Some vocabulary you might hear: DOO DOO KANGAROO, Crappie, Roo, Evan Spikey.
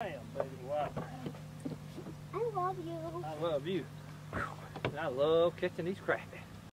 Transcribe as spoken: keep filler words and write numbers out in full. Damn, baby, wow. I love you. I love you. And I love catching these crappies.